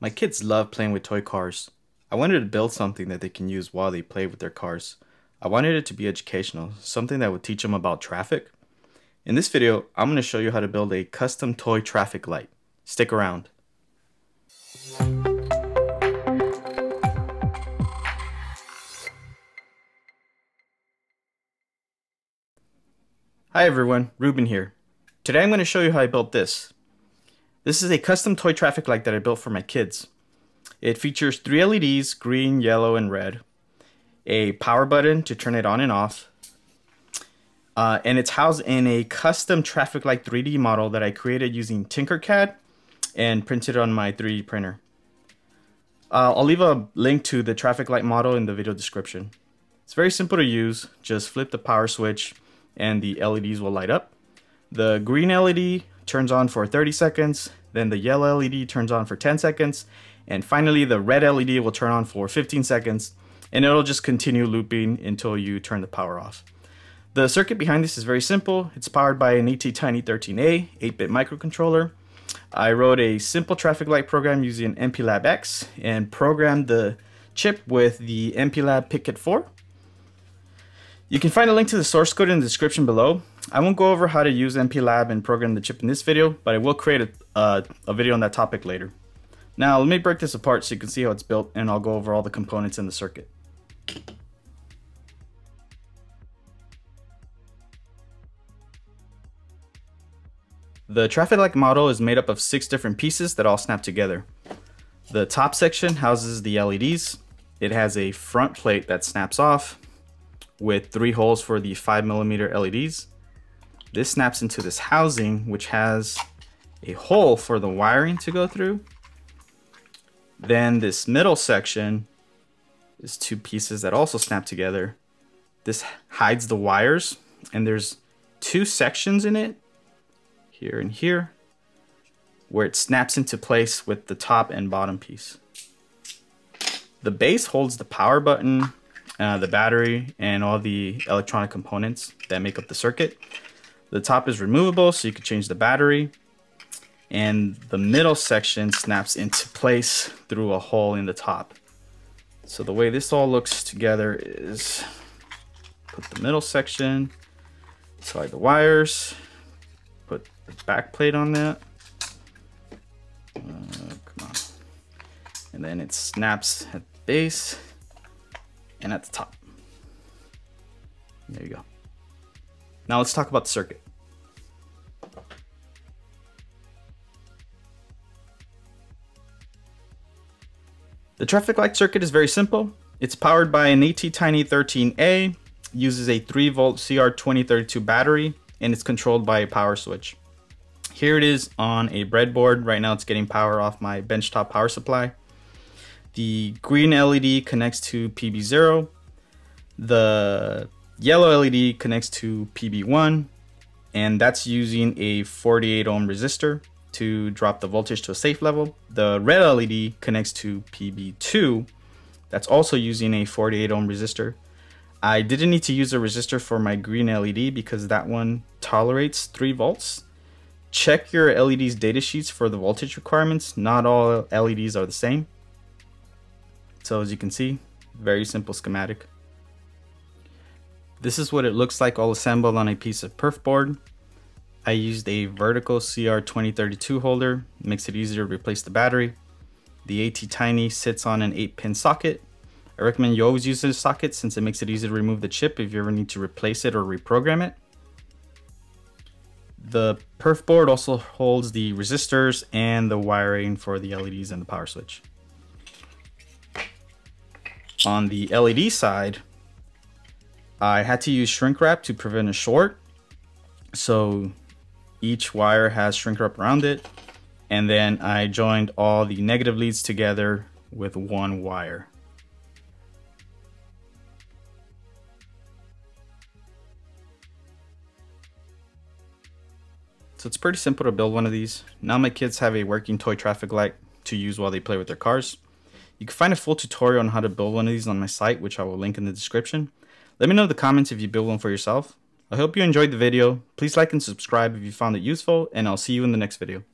My kids love playing with toy cars. I wanted to build something that they can use while they play with their cars. I wanted it to be educational, something that would teach them about traffic. In this video, I'm going to show you how to build a custom toy traffic light. Stick around. Hi everyone, Ruben here. Today I'm going to show you how I built this. This is a custom toy traffic light that I built for my kids. It features 3 LEDs, green, yellow, and red, a power button to turn it on and off, and it's housed in a custom traffic light 3D model that I created using Tinkercad and printed on my 3D printer. I'll leave a link to the traffic light model in the video description. It's very simple to use. Just flip the power switch and the LEDs will light up. The green LED turns on for 30 seconds, then the yellow LED turns on for 10 seconds, and finally the red LED will turn on for 15 seconds, and it'll just continue looping until you turn the power off. The circuit behind this is very simple. It's powered by an ATtiny13A 8-bit microcontroller. I wrote a simple traffic light program using MPLAB X and programmed the chip with the MPLAB PICkit 4. You can find a link to the source code in the description below. I won't go over how to use MPLAB and program the chip in this video, but I will create a video on that topic later. Now let me break this apart so you can see how it's built, and I'll go over all the components in the circuit. The traffic light model is made up of 6 different pieces that all snap together. The top section houses the LEDs. It has a front plate that snaps off with 3 holes for the 5mm LEDs. This snaps into this housing, which has a hole for the wiring to go through. Then this middle section is 2 pieces that also snap together. This hides the wires, and there's 2 sections in it, here and here, where it snaps into place with the top and bottom piece. The base holds the power button, the battery, and all the electronic components that make up the circuit. The top is removable, so you can change the battery. And the middle section snaps into place through a hole in the top. So the way this all looks together is, put the middle section, slide the wires, put the back plate on that. Come on. And then it snaps at the base and at the top. There you go. Now let's talk about the circuit. The traffic light circuit is very simple. It's powered by an ATtiny13A, uses a 3-volt CR2032 battery, and it's controlled by a power switch. Here it is on a breadboard. Right now it's getting power off my benchtop power supply. The green LED connects to PB0. The yellow LED connects to PB1, and that's using a 48 ohm resistor to drop the voltage to a safe level. The red LED connects to PB2. That's also using a 48 ohm resistor. I didn't need to use a resistor for my green LED because that one tolerates 3 volts. Check your LED's data sheets for the voltage requirements. Not all LEDs are the same. So as you can see, very simple schematic. This is what it looks like all assembled on a piece of perf board. I used a vertical CR2032 holder, makes it easier to replace the battery. The ATtiny sits on an 8-pin socket. I recommend you always use this socket since it makes it easy to remove the chip if you ever need to replace it or reprogram it. The perf board also holds the resistors and the wiring for the LEDs and the power switch. On the LED side, I had to use shrink wrap to prevent a short. So each wire has shrink wrap around it. And then I joined all the negative leads together with 1 wire. So it's pretty simple to build one of these. Now my kids have a working toy traffic light to use while they play with their cars. You can find a full tutorial on how to build one of these on my site, which I will link in the description. Let me know in the comments if you build one for yourself. I hope you enjoyed the video. Please like and subscribe if you found it useful, and I'll see you in the next video.